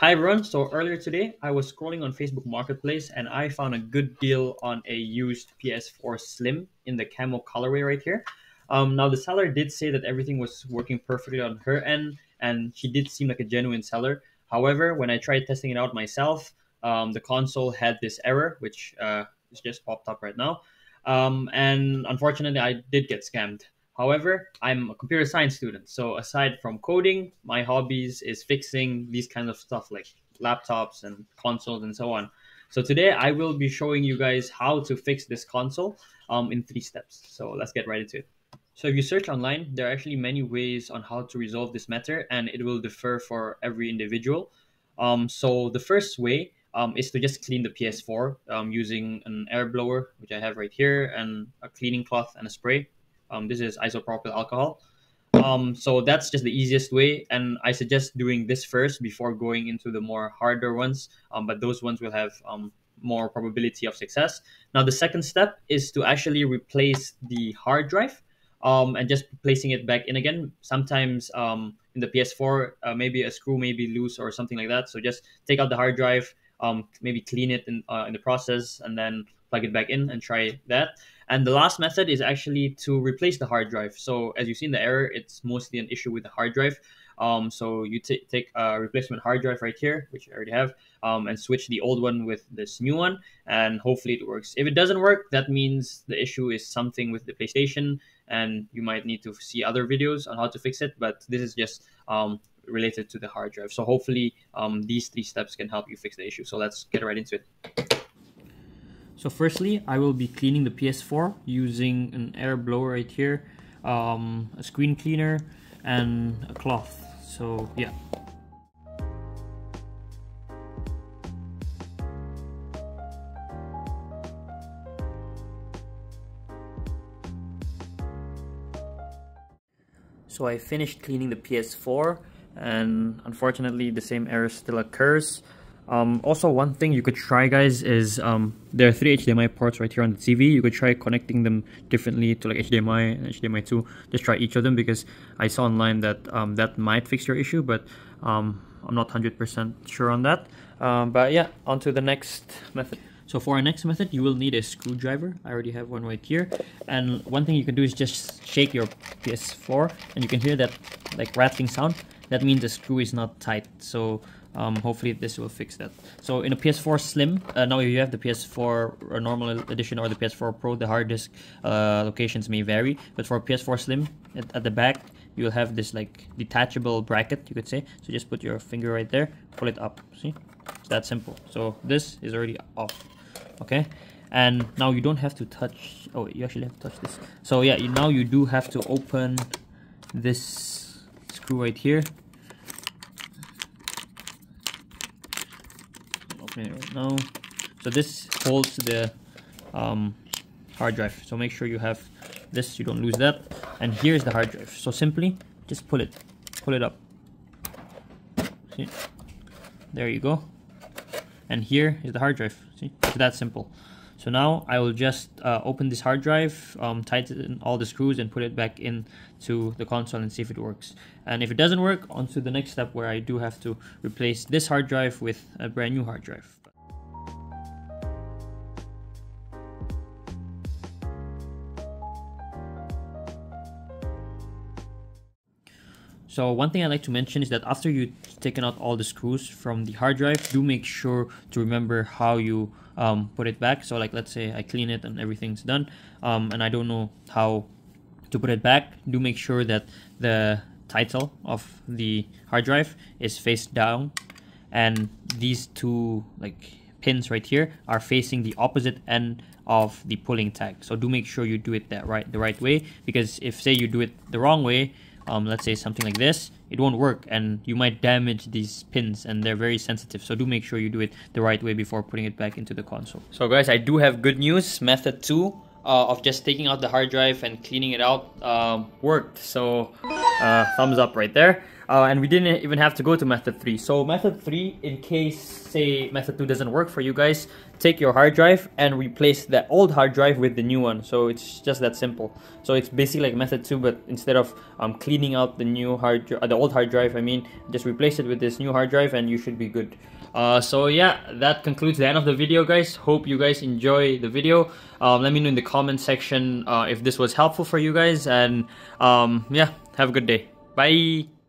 Hi everyone, so earlier today I was scrolling on Facebook Marketplace and I found a good deal on a used PS4 Slim in the camo colorway right here. Now the seller did say that everything was working perfectly on her end and she did seem like a genuine seller. However, when I tried testing it out myself, the console had this error which is just popped up right now. And unfortunately I did get scammed. However, I'm a computer science student, so aside from coding, my hobbies is fixing these kinds of stuff like laptops and consoles and so on. So today I will be showing you guys how to fix this console in 3 steps. So let's get right into it. So if you search online, there are actually many ways on how to resolve this matter and it will differ for every individual. So the first way is to just clean the PS4 using an air blower, which I have right here, and a cleaning cloth and a spray. This is isopropyl alcohol. So that's just the easiest way. And I suggest doing this first before going into the more harder ones. But those ones will have more probability of success. Now, the second step is to actually replace the hard drive and just placing it back in again. Sometimes in the PS4, maybe a screw may be loose or something like that. So just take out the hard drive, maybe clean it in the process, and then plug it back in and try that. And the last method is actually to replace the hard drive. So as you see in the error, it's mostly an issue with the hard drive. So you take a replacement hard drive right here, which I already have, and switch the old one with this new one, and hopefully it works. If it doesn't work, that means the issue is something with the PlayStation, and you might need to see other videos on how to fix it, but this is just related to the hard drive. So hopefully these 3 steps can help you fix the issue. So let's get right into it. So firstly, I will be cleaning the PS4 using an air blower right here, a screen cleaner, and a cloth. So yeah. So I finished cleaning the PS4 and unfortunately the same error still occurs. Also, one thing you could try, guys, is there are 3 HDMI ports right here on the TV. You could try connecting them differently to like HDMI and HDMI 2. Just try each of them because I saw online that that might fix your issue, but I'm not 100% sure on that. But yeah, on to the next method. So for our next method, you will need a screwdriver. I already have one right here. And one thing you can do is just shake your PS4 and you can hear that like rattling sound. That means the screw is not tight. So hopefully this will fix that. So in a PS4 Slim, now if you have the PS4 Normal Edition or the PS4 Pro, the hard disk locations may vary. But for a PS4 Slim, at the back, you'll have this like detachable bracket, you could say. So just put your finger right there, pull it up, see? It's that simple. So this is already off. Okay, and now you don't have to touch, oh, you actually have to touch this. So yeah, now you do have to open this screw right here. Open it right now. So this holds the hard drive. So make sure you have this, you don't lose that. And here's the hard drive. So simply just pull it up. See, there you go. And here is the hard drive, see? It's that simple. So now I will just open this hard drive, tighten all the screws and put it back in to the console and see if it works. And if it doesn't work, on to the next step where I do have to replace this hard drive with a brand new hard drive. So one thing I'd like to mention is that after you've taken out all the screws from the hard drive, do make sure to remember how you put it back. So like, let's say I clean it and everything's done and I don't know how to put it back. Do make sure that the title of the hard drive is face down and these 2 like pins right here are facing the opposite end of the pulling tag. So do make sure you do it that right, the right way, because if say you do it the wrong way, let's say something like this, it won't work and you might damage these pins and they're very sensitive. So do make sure you do it the right way before putting it back into the console. So guys, I do have good news. Method 2 of just taking out the hard drive and cleaning it out worked. So thumbs up right there. And we didn't even have to go to method 3. So method 3, in case, say, method 2 doesn't work for you guys, take your hard drive and replace that old hard drive with the new one. So it's just that simple. So it's basically like method 2, but instead of cleaning out the new the old hard drive, I mean, just replace it with this new hard drive and you should be good. So yeah, that concludes the end of the video, guys. Hope you guys enjoy the video. Let me know in the comment section if this was helpful for you guys. And yeah, have a good day. Bye.